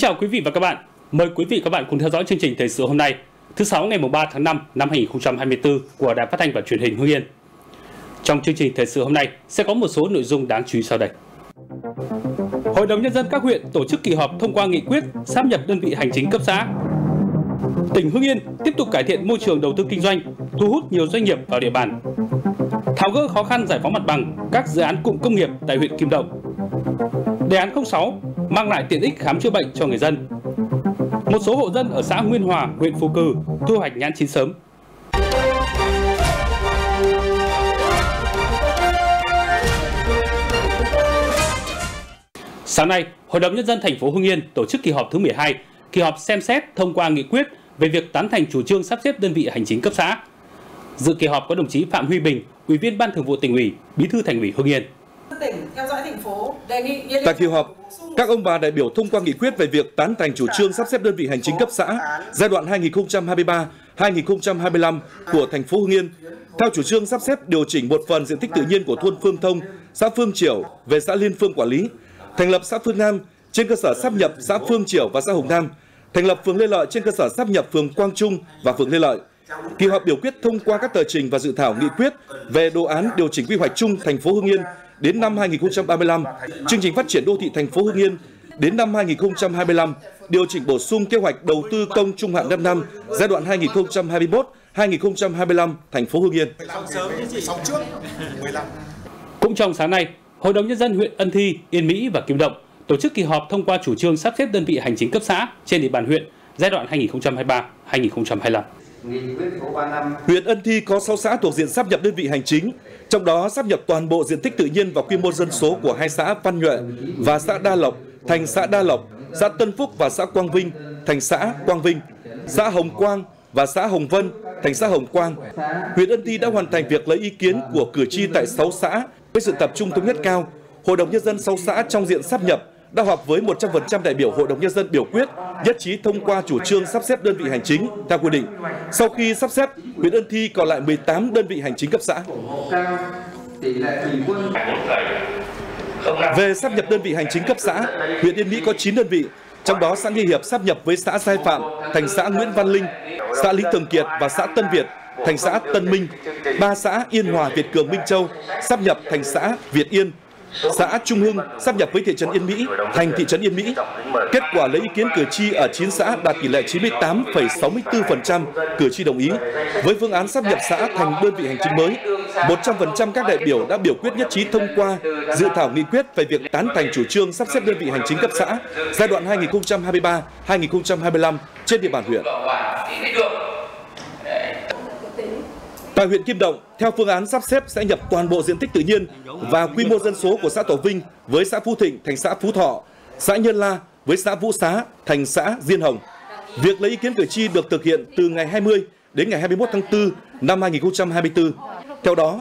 Kính chào quý vị và các bạn. Mời quý vị và các bạn cùng theo dõi chương trình thời sự hôm nay, thứ Sáu ngày 3 tháng 5 năm 2024 của Đài Phát thanh và Truyền hình Hưng Yên. Trong chương trình thời sự hôm nay sẽ có một số nội dung đáng chú ý sau đây. Hội đồng nhân dân các huyện tổ chức kỳ họp thông qua nghị quyết sáp nhập đơn vị hành chính cấp xã. Tỉnh Hưng Yên tiếp tục cải thiện môi trường đầu tư kinh doanh, thu hút nhiều doanh nghiệp vào địa bàn. Tháo gỡ khó khăn giải phóng mặt bằng các dự án cụm công nghiệp tại huyện Kim Động. Đề án 06 mang lại tiện ích khám chữa bệnh cho người dân. Một số hộ dân ở xã Nguyên Hòa, huyện Phú Cừ thu hoạch nhãn chín sớm. Sáng nay, Hội đồng nhân dân thành phố Hưng Yên tổ chức kỳ họp thứ 12, kỳ họp xem xét thông qua nghị quyết về việc tán thành chủ trương sắp xếp đơn vị hành chính cấp xã. Dự kỳ họp có đồng chí Phạm Huy Bình, Ủy viên Ban Thường vụ Tỉnh ủy, Bí thư Thành ủy Hưng Yên. Tại kỳ họp, các ông bà đại biểu thông qua nghị quyết về việc tán thành chủ trương sắp xếp đơn vị hành chính cấp xã giai đoạn 2023-2025 của thành phố Hưng Yên. Theo chủ trương sắp xếp điều chỉnh một phần diện tích tự nhiên của thôn Phương Thông, xã Phương Triểu về xã Liên Phương quản lý, thành lập xã Phương Nam trên cơ sở sáp nhập xã Phương Triểu và xã Hồng Nam, thành lập phường Lê Lợi trên cơ sở sáp nhập phường Quang Trung và phường Lê Lợi. Kỳ họp biểu quyết thông qua các tờ trình và dự thảo nghị quyết về đồ án điều chỉnh quy hoạch chung thành phố Hưng Yên đến năm 2035, chương trình phát triển đô thị thành phố Hưng Yên đến năm 2025, điều chỉnh bổ sung kế hoạch đầu tư công trung hạn 5 năm giai đoạn 2021-2025 thành phố Hưng Yên. Cũng trong sáng nay, Hội đồng nhân dân huyện Ân Thi, Yên Mỹ và Kim Động tổ chức kỳ họp thông qua chủ trương sắp xếp đơn vị hành chính cấp xã trên địa bàn huyện giai đoạn 2023-2025. Huyện Ân Thi có 6 xã thuộc diện sáp nhập đơn vị hành chính, trong đó sáp nhập toàn bộ diện tích tự nhiên và quy mô dân số của hai xã Văn Nhuệ và xã Đa Lộc thành xã Đa Lộc, xã Tân Phúc và xã Quang Vinh thành xã Quang Vinh, xã Hồng Quang và xã Hồng Vân thành xã Hồng Quang. Huyện Ân Thi đã hoàn thành việc lấy ý kiến của cử tri tại 6 xã với sự tập trung thống nhất cao. Hội đồng nhân dân 6 xã trong diện sáp nhập đã họp với 100% đại biểu Hội đồng nhân dân biểu quyết nhất trí thông qua chủ trương sắp xếp đơn vị hành chính theo quy định. Sau khi sắp xếp, huyện Ân Thi còn lại 18 đơn vị hành chính cấp xã. Về sáp nhập đơn vị hành chính cấp xã, huyện Yên Mỹ có 9 đơn vị, trong đó xã Nghi Hiệp sáp nhập với xã Sai Phạm thành xã Nguyễn Văn Linh, xã Lý Thường Kiệt và xã Tân Việt thành xã Tân Minh, 3 xã Yên Hòa, Việt Cường, Minh Châu sáp nhập thành xã Việt Yên. Xã Trung Hưng sáp nhập với thị trấn Yên Mỹ thành thị trấn Yên Mỹ. Kết quả lấy ý kiến cử tri ở 9 xã đạt tỷ lệ 98,64% cử tri đồng ý. Với phương án sáp nhập xã thành đơn vị hành chính mới, 100% các đại biểu đã biểu quyết nhất trí thông qua dự thảo nghị quyết về việc tán thành chủ trương sắp xếp đơn vị hành chính cấp xã giai đoạn 2023-2025 trên địa bàn huyện. Tại huyện Kim Động, theo phương án sắp xếp sẽ nhập toàn bộ diện tích tự nhiên và quy mô dân số của xã Tổ Vinh với xã Phú Thịnh thành xã Phú Thọ, xã Nhân La với xã Vũ Xá thành xã Diên Hồng. Việc lấy ý kiến cử tri được thực hiện từ ngày 20 đến ngày 21 tháng 4 năm 2024. Theo đó,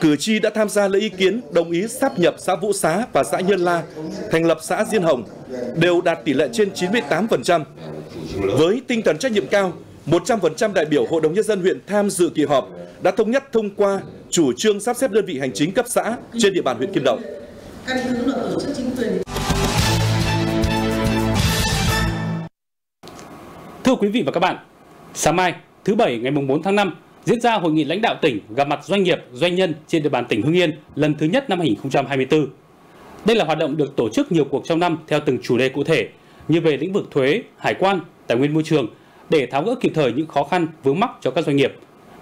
cử tri đã tham gia lấy ý kiến đồng ý sáp nhập xã Vũ Xá và xã Nhân La thành lập xã Diên Hồng, đều đạt tỷ lệ trên 98%. Với tinh thần trách nhiệm cao, 100% đại biểu Hội đồng nhân dân huyện tham dự kỳ họp đã thống nhất thông qua chủ trương sắp xếp đơn vị hành chính cấp xã trên địa bàn huyện Kim Động. Thưa quý vị và các bạn, sáng mai, thứ Bảy ngày 4 tháng 5, diễn ra hội nghị lãnh đạo tỉnh gặp mặt doanh nghiệp, doanh nhân trên địa bàn tỉnh Hưng Yên lần thứ nhất năm 2024. Đây là hoạt động được tổ chức nhiều cuộc trong năm theo từng chủ đề cụ thể như về lĩnh vực thuế, hải quan, tài nguyên môi trường, để tháo gỡ kịp thời những khó khăn vướng mắc cho các doanh nghiệp,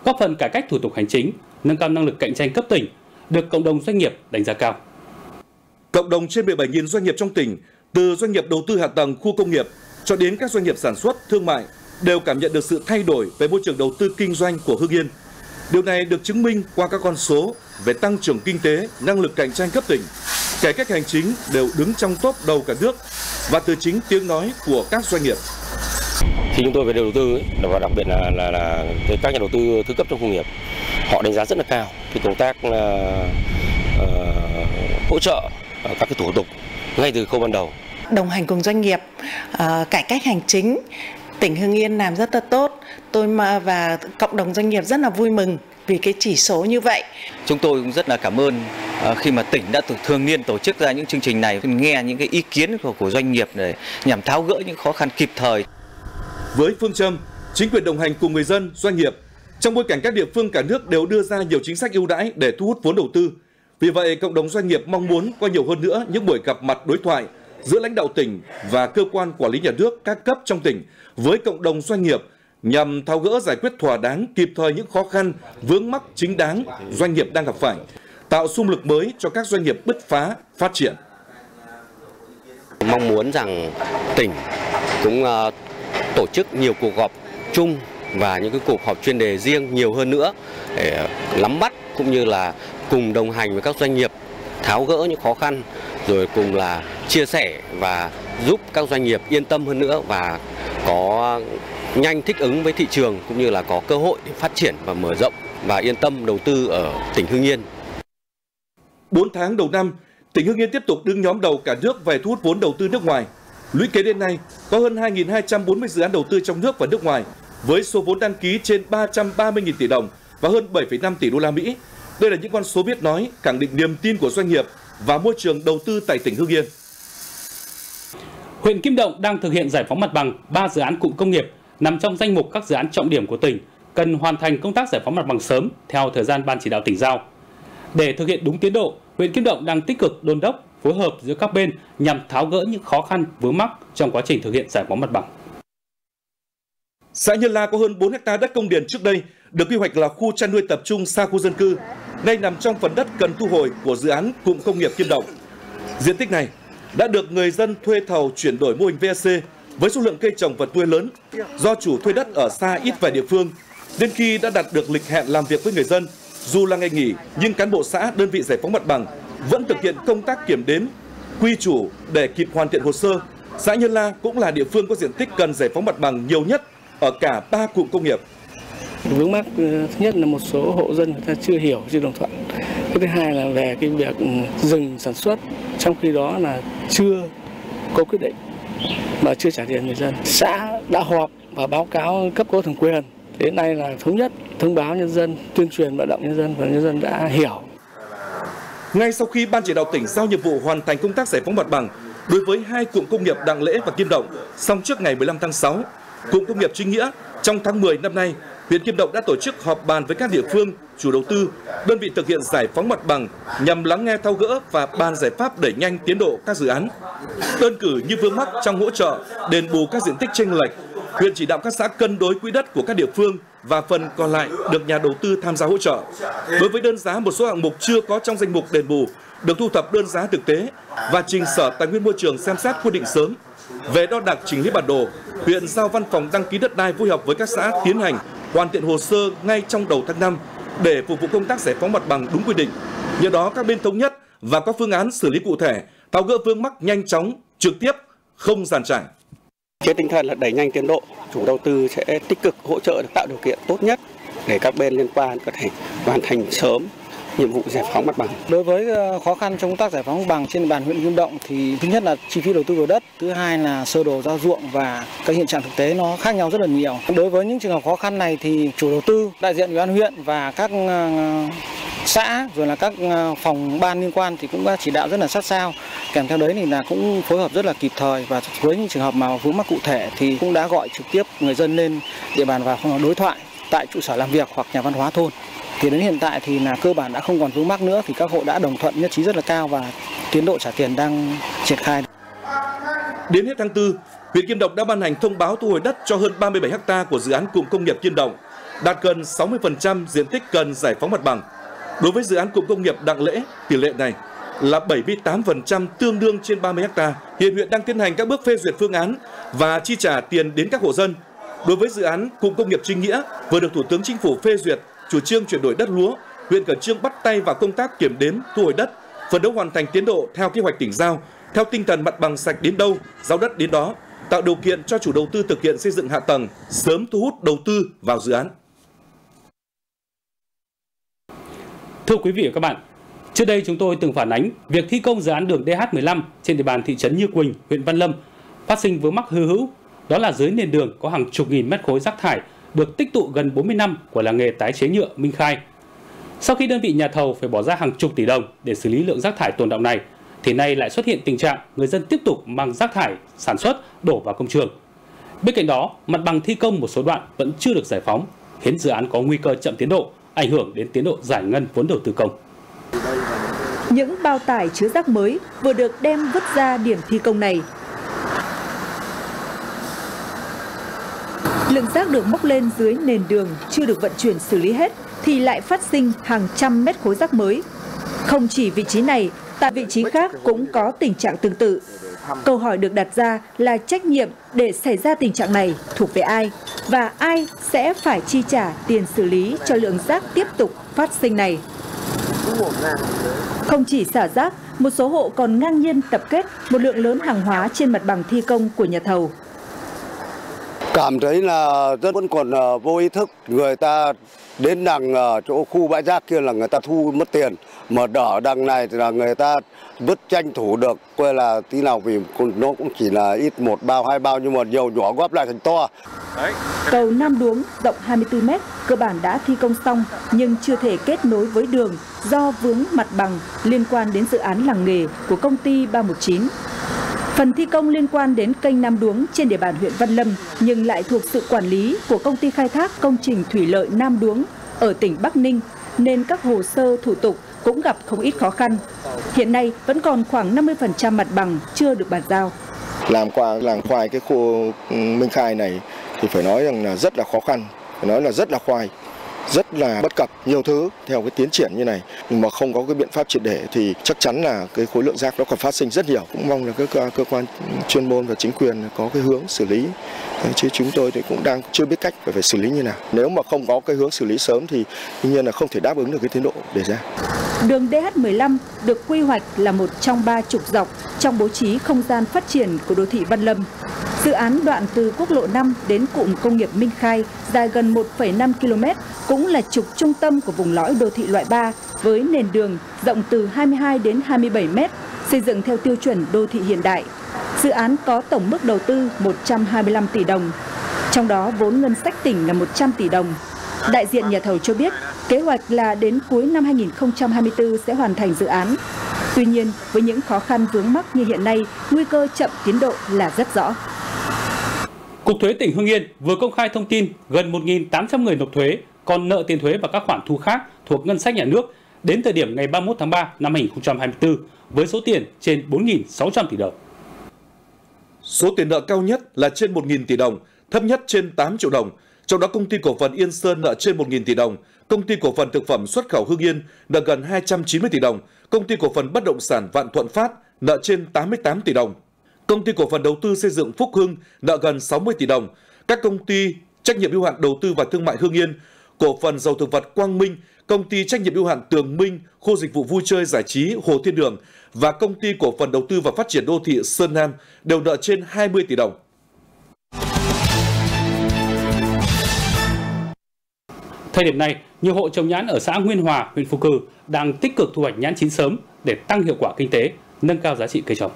góp phần cải cách thủ tục hành chính, nâng cao năng lực cạnh tranh cấp tỉnh, được cộng đồng doanh nghiệp đánh giá cao. Cộng đồng trên 17.000 doanh nghiệp trong tỉnh, từ doanh nghiệp đầu tư hạ tầng khu công nghiệp cho đến các doanh nghiệp sản xuất, thương mại đều cảm nhận được sự thay đổi về môi trường đầu tư kinh doanh của Hưng Yên. Điều này được chứng minh qua các con số về tăng trưởng kinh tế, năng lực cạnh tranh cấp tỉnh, cải cách hành chính đều đứng trong top đầu cả nước và từ chính tiếng nói của các doanh nghiệp. Khi chúng tôi về đầu tư và đặc biệt là các nhà đầu tư thứ cấp trong công nghiệp, họ đánh giá rất là cao cái công tác hỗ trợ các cái thủ tục ngay từ khâu ban đầu. Đồng hành cùng doanh nghiệp, cải cách hành chính, tỉnh Hưng Yên làm rất là tốt. Tôi và cộng đồng doanh nghiệp rất là vui mừng vì cái chỉ số như vậy. Chúng tôi cũng rất là cảm ơn khi mà tỉnh đã thường niên tổ chức ra những chương trình này, nghe những cái ý kiến của doanh nghiệp để nhằm tháo gỡ những khó khăn kịp thời. Với phương châm chính quyền đồng hành cùng người dân, doanh nghiệp, trong bối cảnh các địa phương cả nước đều đưa ra nhiều chính sách ưu đãi để thu hút vốn đầu tư. Vì vậy, cộng đồng doanh nghiệp mong muốn qua nhiều hơn nữa những buổi gặp mặt đối thoại giữa lãnh đạo tỉnh và cơ quan quản lý nhà nước các cấp trong tỉnh với cộng đồng doanh nghiệp nhằm tháo gỡ giải quyết thỏa đáng kịp thời những khó khăn, vướng mắc chính đáng doanh nghiệp đang gặp phải, tạo xung lực mới cho các doanh nghiệp bứt phá, phát triển. Mong muốn rằng tỉnh cũng tổ chức nhiều cuộc họp chung và những cái cuộc họp chuyên đề riêng nhiều hơn nữa để nắm bắt cũng như là cùng đồng hành với các doanh nghiệp tháo gỡ những khó khăn, rồi cùng là chia sẻ và giúp các doanh nghiệp yên tâm hơn nữa và có nhanh thích ứng với thị trường cũng như là có cơ hội để phát triển và mở rộng và yên tâm đầu tư ở tỉnh Hưng Yên. 4 tháng đầu năm, tỉnh Hưng Yên tiếp tục đứng nhóm đầu cả nước về thu hút vốn đầu tư nước ngoài. Lũy kế đến nay có hơn 2.240 dự án đầu tư trong nước và nước ngoài với số vốn đăng ký trên 330.000 tỷ đồng và hơn 7,5 tỷ đô la Mỹ. Đây là những con số biết nói, khẳng định niềm tin của doanh nghiệp và môi trường đầu tư tại tỉnh Hưng Yên. Huyện Kim Động đang thực hiện giải phóng mặt bằng 3 dự án cụm công nghiệp nằm trong danh mục các dự án trọng điểm của tỉnh, cần hoàn thành công tác giải phóng mặt bằng sớm theo thời gian ban chỉ đạo tỉnh giao. Để thực hiện đúng tiến độ, huyện Kim Động đang tích cực đôn đốc, phối hợp giữa các bên nhằm tháo gỡ những khó khăn vướng mắc trong quá trình thực hiện giải phóng mặt bằng. Xã Nhân La có hơn 4 ha đất công điền trước đây được quy hoạch là khu chăn nuôi tập trung xa khu dân cư, nay nằm trong phần đất cần thu hồi của dự án cụm công nghiệp Kim Động. Diện tích này đã được người dân thuê thầu chuyển đổi mô hình VEC với số lượng cây trồng vật nuôi lớn do chủ thuê đất ở xa ít về địa phương. Đến khi đã đạt được lịch hẹn làm việc với người dân, dù là ngày nghỉ nhưng cán bộ xã, đơn vị giải phóng mặt bằng vẫn thực hiện công tác kiểm đếm, quy chủ để kịp hoàn thiện hồ sơ. Xã Nhân La cũng là địa phương có diện tích cần giải phóng mặt bằng nhiều nhất ở cả 3 cụm công nghiệp. Vướng mắc thứ nhất là một số hộ dân người ta chưa hiểu, chưa đồng thuận. Cái thứ hai là về cái việc dừng sản xuất, trong khi đó là chưa có quyết định mà chưa trả tiền người dân. Xã đã họp và báo cáo cấp có thẩm quyền. Đến nay là thống nhất thông báo nhân dân, tuyên truyền vận động nhân dân và nhân dân đã hiểu. Ngay sau khi ban chỉ đạo tỉnh giao nhiệm vụ hoàn thành công tác giải phóng mặt bằng đối với 2 cụm công nghiệp Đặng Lễ và Kim Động, xong trước ngày 15 tháng 6, cụm công nghiệp Chính Nghĩa, trong tháng 10 năm nay, huyện Kim Động đã tổ chức họp bàn với các địa phương, chủ đầu tư, đơn vị thực hiện giải phóng mặt bằng nhằm lắng nghe, tháo gỡ và bàn giải pháp đẩy nhanh tiến độ các dự án. Đơn cử như vướng mắc trong hỗ trợ đền bù các diện tích chênh lệch, huyện chỉ đạo các xã cân đối quỹ đất của các địa phương và phần còn lại được nhà đầu tư tham gia hỗ trợ. Đối với đơn giá một số hạng mục chưa có trong danh mục đền bù, được thu thập đơn giá thực tế và trình Sở Tài nguyên Môi trường xem xét quyết định sớm. Về đo đạc chỉnh lý bản đồ, huyện giao văn phòng đăng ký đất đai phối hợp với các xã tiến hành hoàn thiện hồ sơ ngay trong đầu tháng 5 để phục vụ công tác giải phóng mặt bằng đúng quy định. Nhờ đó các bên thống nhất và có phương án xử lý cụ thể, tháo gỡ vướng mắc nhanh chóng, trực tiếp, không giàn trải. Trên tinh thần là đẩy nhanh tiến độ, chủ đầu tư sẽ tích cực hỗ trợ để tạo điều kiện tốt nhất để các bên liên quan có thể hoàn thành sớm nhiệm vụ giải phóng mặt bằng. Đối với khó khăn trong công tác giải phóng mặt bằng trên địa bàn huyện Kim Động thì thứ nhất là chi phí đầu tư vào đất, thứ hai là sơ đồ giao ruộng và các hiện trạng thực tế nó khác nhau rất là nhiều. Đối với những trường hợp khó khăn này thì chủ đầu tư, đại diện ủy ban huyện và các xã rồi là các phòng ban liên quan thì cũng đã chỉ đạo rất là sát sao. Kèm theo đấy thì là cũng phối hợp rất là kịp thời và với những trường hợp mà vướng mắc cụ thể thì cũng đã gọi trực tiếp người dân lên địa bàn và đối thoại tại trụ sở làm việc hoặc nhà văn hóa thôn. Thì đến hiện tại thì là cơ bản đã không còn vướng mắc nữa, thì các hộ đã đồng thuận nhất trí rất là cao và tiến độ trả tiền đang triển khai. Đến hết tháng 4, huyện Kim Động đã ban hành thông báo thu hồi đất cho hơn 37 ha của dự án cụm công nghiệp Kim Động, đạt gần 60% diện tích cần giải phóng mặt bằng. Đối với dự án cụm công nghiệp Đặng Lễ, tỷ lệ này là 78%, tương đương trên 30 ha. Hiện huyện đang tiến hành các bước phê duyệt phương án và chi trả tiền đến các hộ dân. Đối với dự án cụm công nghiệp Chính Nghĩa vừa được Thủ tướng Chính phủ phê duyệt chủ trương chuyển đổi đất lúa, huyện Cẩm Trương bắt tay vào công tác kiểm đếm, thu hồi đất, phấn đấu hoàn thành tiến độ theo kế hoạch tỉnh giao, theo tinh thần mặt bằng sạch đến đâu, giao đất đến đó, tạo điều kiện cho chủ đầu tư thực hiện xây dựng hạ tầng, sớm thu hút đầu tư vào dự án. Thưa quý vị và các bạn, trước đây chúng tôi từng phản ánh việc thi công dự án đường DH15 trên địa bàn thị trấn Như Quỳnh, huyện Văn Lâm phát sinh vướng mắc hư hữu Đó là dưới nền đường có hàng chục nghìn mét khối rác thải được tích tụ gần 40 năm của làng nghề tái chế nhựa Minh Khai. Sau khi đơn vị nhà thầu phải bỏ ra hàng chục tỷ đồng để xử lý lượng rác thải tồn đọng này, thì nay lại xuất hiện tình trạng người dân tiếp tục mang rác thải sản xuất đổ vào công trường. Bên cạnh đó, mặt bằng thi công một số đoạn vẫn chưa được giải phóng, khiến dự án có nguy cơ chậm tiến độ, ảnh hưởng đến tiến độ giải ngân vốn đầu tư công. Những bao tải chứa rác mới vừa được đem vứt ra điểm thi công này. Lượng rác được bốc lên dưới nền đường chưa được vận chuyển xử lý hết thì lại phát sinh hàng trăm mét khối rác mới. Không chỉ vị trí này, tại vị trí khác cũng có tình trạng tương tự. Câu hỏi được đặt ra là trách nhiệm để xảy ra tình trạng này thuộc về ai và ai sẽ phải chi trả tiền xử lý cho lượng rác tiếp tục phát sinh này. Không chỉ xả rác, một số hộ còn ngang nhiên tập kết một lượng lớn hàng hóa trên mặt bằng thi công của nhà thầu. Cảm thấy là dân vẫn còn vô ý thức, người ta đến đằng chỗ khu bãi rác kia là người ta thu mất tiền, mà đỡ đằng này thì là người ta vứt tranh thủ được, coi là tí nào vì nó cũng chỉ là ít một bao, hai bao nhưng mà nhiều nhỏ góp lại thành to. Cầu Nam Đuống rộng 24 m cơ bản đã thi công xong nhưng chưa thể kết nối với đường do vướng mặt bằng liên quan đến dự án làng nghề của công ty 319. Phần thi công liên quan đến kênh Nam Đuống trên địa bàn huyện Văn Lâm nhưng lại thuộc sự quản lý của công ty khai thác công trình thủy lợi Nam Đuống ở tỉnh Bắc Ninh nên các hồ sơ thủ tục cũng gặp không ít khó khăn. Hiện nay vẫn còn khoảng 50% mặt bằng chưa được bàn giao. Làm qua làng khoai cái khu Minh Khai này thì phải nói rằng là rất là khó khăn, phải nói là rất là khoai, rất là bất cập nhiều thứ. Theo cái tiến triển như này mà không có cái biện pháp triệt để thì chắc chắn là cái khối lượng rác nó còn phát sinh rất nhiều. Cũng mong là các cơ quan chuyên môn và chính quyền có cái hướng xử lý, chứ chúng tôi thì cũng đang chưa biết cách phải xử lý như nào. Nếu mà không có cái hướng xử lý sớm thì đương nhiên là không thể đáp ứng được cái tiến độ đề ra. Đường DH15 được quy hoạch là một trong 3 trục dọc trong bố trí không gian phát triển của đô thị Văn Lâm. Dự án đoạn từ quốc lộ 5 đến cụm công nghiệp Minh Khai dài gần 1,5 km cũng là trục trung tâm của vùng lõi đô thị loại 3 với nền đường rộng từ 22 đến 27 m, xây dựng theo tiêu chuẩn đô thị hiện đại. Dự án có tổng mức đầu tư 125 tỷ đồng, trong đó vốn ngân sách tỉnh là 100 tỷ đồng. Đại diện nhà thầu cho biết kế hoạch là đến cuối năm 2024 sẽ hoàn thành dự án. Tuy nhiên, với những khó khăn vướng mắc như hiện nay, nguy cơ chậm tiến độ là rất rõ. Cục Thuế tỉnh Hưng Yên vừa công khai thông tin gần 1.800 người nộp thuế còn nợ tiền thuế và các khoản thu khác thuộc ngân sách nhà nước đến thời điểm ngày 31 tháng 3 năm 2024 với số tiền trên 4.600 tỷ đồng. Số tiền nợ cao nhất là trên 1.000 tỷ đồng, thấp nhất trên 8 triệu đồng. Trong đó công ty cổ phần Yên Sơn nợ trên 1.000 tỷ đồng, công ty cổ phần thực phẩm xuất khẩu Hưng Yên nợ gần 290 tỷ đồng, công ty cổ phần bất động sản Vạn Thuận Phát nợ trên 88 tỷ đồng, công ty cổ phần đầu tư xây dựng Phúc Hưng nợ gần 60 tỷ đồng, các công ty trách nhiệm hữu hạn đầu tư và thương mại Hưng Yên, cổ phần dầu thực vật Quang Minh, công ty trách nhiệm hữu hạn Tường Minh, khu dịch vụ vui chơi giải trí Hồ Thiên Đường và công ty cổ phần đầu tư và phát triển đô thị Sơn Nam đều nợ trên 20 tỷ đồng. Thời điểm này, nhiều hộ trồng nhãn ở xã Nguyên Hòa, huyện Phú Cừ đang tích cực thu hoạch nhãn chín sớm để tăng hiệu quả kinh tế, nâng cao giá trị cây trồng.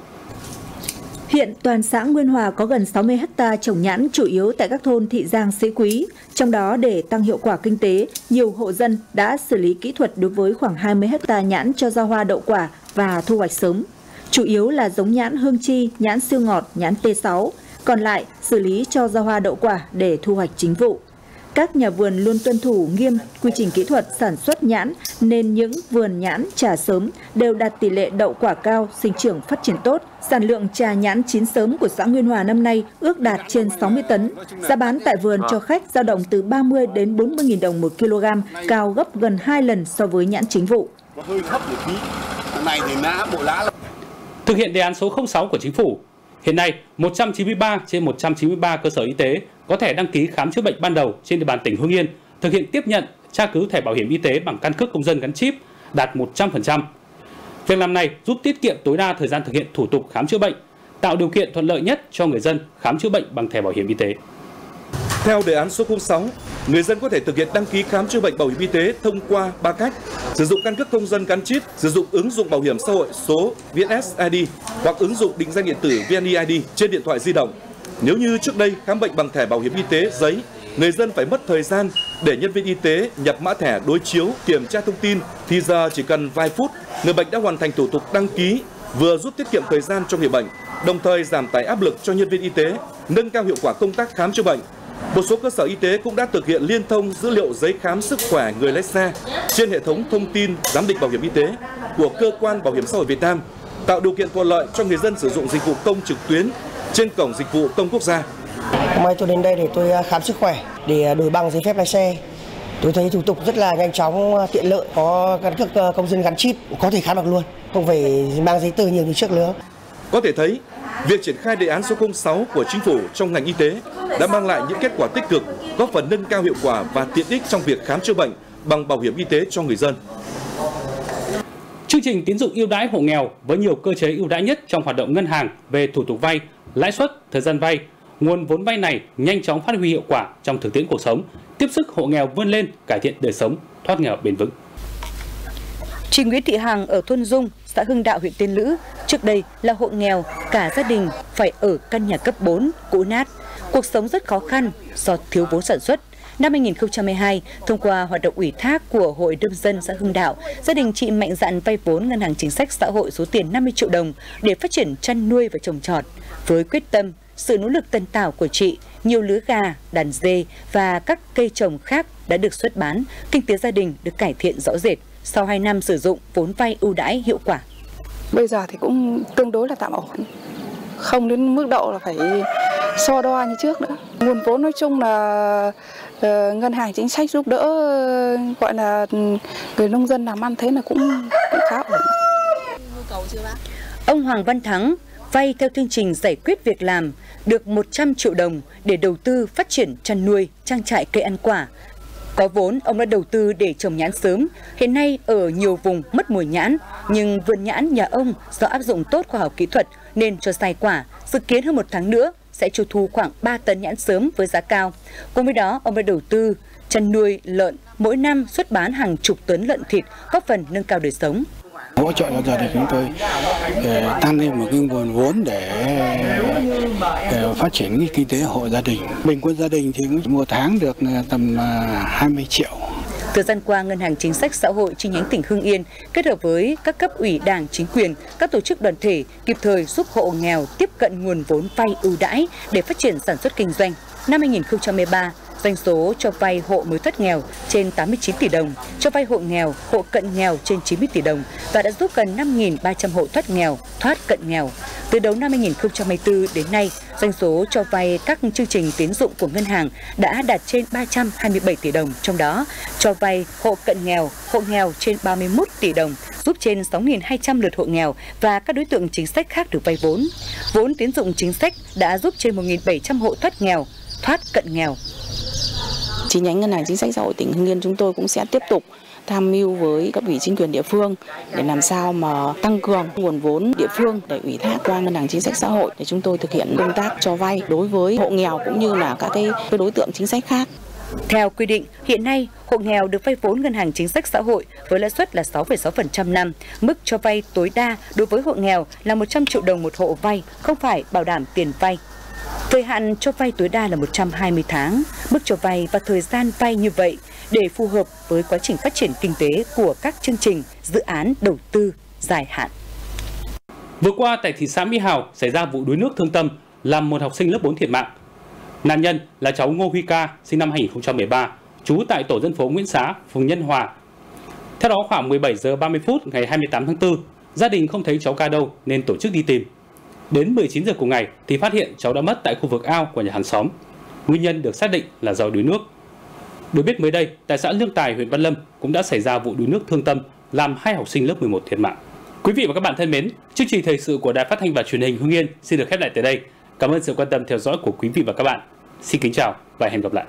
Hiện toàn xã Nguyên Hòa có gần 60 ha trồng nhãn chủ yếu tại các thôn Thị Giang, Sĩ Quý. Trong đó, để tăng hiệu quả kinh tế, nhiều hộ dân đã xử lý kỹ thuật đối với khoảng 20 ha nhãn cho ra hoa đậu quả và thu hoạch sớm. Chủ yếu là giống nhãn hương chi, nhãn siêu ngọt, nhãn T6, còn lại xử lý cho ra hoa đậu quả để thu hoạch chính vụ. Các nhà vườn luôn tuân thủ nghiêm quy trình kỹ thuật sản xuất nhãn nên những vườn nhãn trà sớm đều đạt tỷ lệ đậu quả cao, sinh trưởng phát triển tốt. Sản lượng trà nhãn chín sớm của xã Nguyên Hòa năm nay ước đạt trên 60 tấn. Giá bán tại vườn cho khách dao động từ 30 đến 40.000 đồng 1 kg, cao gấp gần 2 lần so với nhãn chính vụ. Thực hiện đề án số 06 của chính phủ, hiện nay 193 trên 193 cơ sở y tế có thẻ đăng ký khám chữa bệnh ban đầu trên địa bàn tỉnh Hưng Yên thực hiện tiếp nhận, tra cứu thẻ bảo hiểm y tế bằng căn cước công dân gắn chip đạt 100%. Việc làm này giúp tiết kiệm tối đa thời gian thực hiện thủ tục khám chữa bệnh, tạo điều kiện thuận lợi nhất cho người dân khám chữa bệnh bằng thẻ bảo hiểm y tế. Theo đề án số 06, người dân có thể thực hiện đăng ký khám chữa bệnh bảo hiểm y tế thông qua 3 cách: sử dụng căn cước công dân gắn chip, sử dụng ứng dụng bảo hiểm xã hội số VSID hoặc ứng dụng định danh điện tử VNeID trên điện thoại di động. Nếu như trước đây khám bệnh bằng thẻ bảo hiểm y tế giấy, người dân phải mất thời gian để nhân viên y tế nhập mã thẻ đối chiếu kiểm tra thông tin, thì giờ chỉ cần vài phút, người bệnh đã hoàn thành thủ tục đăng ký, vừa giúp tiết kiệm thời gian cho người bệnh, đồng thời giảm tải áp lực cho nhân viên y tế, nâng cao hiệu quả công tác khám chữa bệnh. Một số cơ sở y tế cũng đã thực hiện liên thông dữ liệu giấy khám sức khỏe người lái xe trên hệ thống thông tin giám định bảo hiểm y tế của Cơ quan Bảo hiểm xã hội Việt Nam, tạo điều kiện thuận lợi cho người dân sử dụng dịch vụ công trực tuyến trên cổng dịch vụ công quốc gia. Hôm nay tôi đến đây để tôi khám sức khỏe, để đổi bằng giấy phép lái xe. Tôi thấy thủ tục rất là nhanh chóng, tiện lợi, có căn cước công dân gắn chip, có thể khám được luôn, không phải mang giấy tờ nhiều như trước nữa. Có thể thấy, việc triển khai đề án số 06 của Chính phủ trong ngành y tế đã mang lại những kết quả tích cực, góp phần nâng cao hiệu quả và tiện ích trong việc khám chữa bệnh bằng bảo hiểm y tế cho người dân. Chương trình tín dụng ưu đãi hộ nghèo với nhiều cơ chế ưu đãi nhất trong hoạt động ngân hàng về thủ tục vay, lãi suất, thời gian vay, nguồn vốn vay này nhanh chóng phát huy hiệu quả trong thực tiễn cuộc sống, tiếp sức hộ nghèo vươn lên, cải thiện đời sống, thoát nghèo bền vững. Chị Nguyễn Thị Hằng ở thôn Dung, xã Hưng Đạo, huyện Tiên Lữ, trước đây là hộ nghèo, cả gia đình phải ở căn nhà cấp 4 cũ nát, cuộc sống rất khó khăn do thiếu vốn sản xuất. Năm 2012, thông qua hoạt động ủy thác của Hội Đông dân xã Hưng Đạo, gia đình chị mạnh dạn vay vốn Ngân hàng Chính sách Xã hội số tiền 50 triệu đồng để phát triển chăn nuôi và trồng trọt. Với quyết tâm, sự nỗ lực tần tảo của chị, nhiều lứa gà, đàn dê và các cây trồng khác đã được xuất bán, kinh tế gia đình được cải thiện rõ rệt sau 2 năm sử dụng vốn vay ưu đãi hiệu quả. Bây giờ thì cũng tương đối là tạm ổn, không đến mức độ là phải so đo như trước nữa. Nguồn vốn nói chung là Ngân hàng Chính sách giúp đỡ, gọi là người nông dân làm ăn, thế là cũng khá ổn. Ông Hoàng Văn Thắng vay theo chương trình giải quyết việc làm được 100 triệu đồng để đầu tư phát triển chăn nuôi, trang trại cây ăn quả. Có vốn, ông đã đầu tư để trồng nhãn sớm. Hiện nay ở nhiều vùng mất mùa nhãn, nhưng vườn nhãn nhà ông do áp dụng tốt khoa học kỹ thuật nên cho sai quả. Dự kiến hơn 1 tháng nữa sẽ cho thu khoảng 3 tấn nhãn sớm với giá cao. Cùng với đó, ông đã đầu tư chăn nuôi lợn, mỗi năm xuất bán hàng chục tấn lợn thịt, góp phần nâng cao đời sống. Hỗ trợ cho gia đình chúng tôi để tăng thêm một cái nguồn vốn để phát triển cái kinh tế hộ gia đình. Bình quân gia đình thì một tháng được tầm 20 triệu. Thời gian qua, Ngân hàng Chính sách Xã hội chi nhánh tỉnh Hưng Yên kết hợp với các cấp ủy Đảng, chính quyền, các tổ chức đoàn thể kịp thời giúp hộ nghèo tiếp cận nguồn vốn vay ưu đãi để phát triển sản xuất kinh doanh. Năm 2013, doanh số cho vay hộ mới thoát nghèo trên 89 tỷ đồng, cho vay hộ nghèo, hộ cận nghèo trên 90 tỷ đồng và đã giúp gần 5.300 hộ thoát nghèo, thoát cận nghèo. Từ đầu năm 2024 đến nay, doanh số cho vay các chương trình tín dụng của ngân hàng đã đạt trên 327 tỷ đồng, trong đó cho vay hộ cận nghèo, hộ nghèo trên 31 tỷ đồng, giúp trên 6.200 lượt hộ nghèo và các đối tượng chính sách khác được vay vốn. Vốn tín dụng chính sách đã giúp trên 1.700 hộ thoát nghèo, thoát cận nghèo. Chi nhánh Ngân hàng Chính sách Xã hội tỉnh Hưng Yên chúng tôi cũng sẽ tiếp tục tham mưu với cấp ủy chính quyền địa phương để làm sao mà tăng cường nguồn vốn địa phương để ủy thác qua Ngân hàng Chính sách Xã hội để chúng tôi thực hiện công tác cho vay đối với hộ nghèo cũng như là các cái đối tượng chính sách khác. Theo quy định, hiện nay hộ nghèo được vay vốn Ngân hàng Chính sách Xã hội với lãi suất là 6,6% năm. Mức cho vay tối đa đối với hộ nghèo là 100 triệu đồng một hộ vay, không phải bảo đảm tiền vay. Thời hạn cho vay tối đa là 120 tháng, mức cho vay và thời gian vay như vậy để phù hợp với quá trình phát triển kinh tế của các chương trình, dự án đầu tư dài hạn. Vừa qua tại thị xã Mỹ Hào xảy ra vụ đuối nước thương tâm làm một học sinh lớp 4 thiệt mạng. Nạn nhân là cháu Ngô Huy Ca, sinh năm 2013, trú tại tổ dân phố Nguyễn Xá, phường Nhân Hòa. Theo đó khoảng 17 giờ 30 phút ngày 28 tháng 4, gia đình không thấy cháu Ca đâu nên tổ chức đi tìm. Đến 19 giờ cùng ngày thì phát hiện cháu đã mất tại khu vực ao của nhà hàng xóm. Nguyên nhân được xác định là do đuối nước. Được biết mới đây, tại xã Lương Tài, huyện Văn Lâm cũng đã xảy ra vụ đuối nước thương tâm làm 2 học sinh lớp 11 thiệt mạng. Quý vị và các bạn thân mến, chương trình thời sự của Đài Phát thanh và Truyền hình Hưng Yên xin được khép lại tại đây. Cảm ơn sự quan tâm theo dõi của quý vị và các bạn. Xin kính chào và hẹn gặp lại.